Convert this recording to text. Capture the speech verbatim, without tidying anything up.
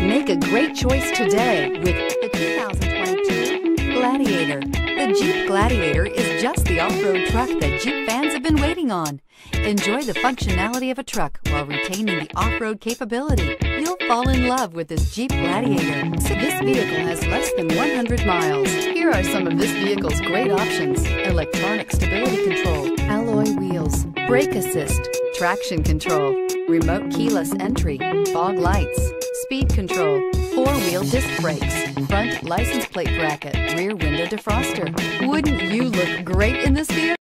Make a great choice today with the two thousand twenty-two Gladiator. The Jeep Gladiator is just the off-road truck that Jeep fans have been waiting on. Enjoy the functionality of a truck while retaining the off-road capability. You'll fall in love with this Jeep Gladiator. So this vehicle has less than one hundred miles. Here are some of this vehicle's great options: electronic stability control, alloy wheels, brake assist, traction control, remote keyless entry, fog lights, speed control, four-wheel disc brakes, front license plate bracket, rear window defroster. Wouldn't you look great in this vehicle?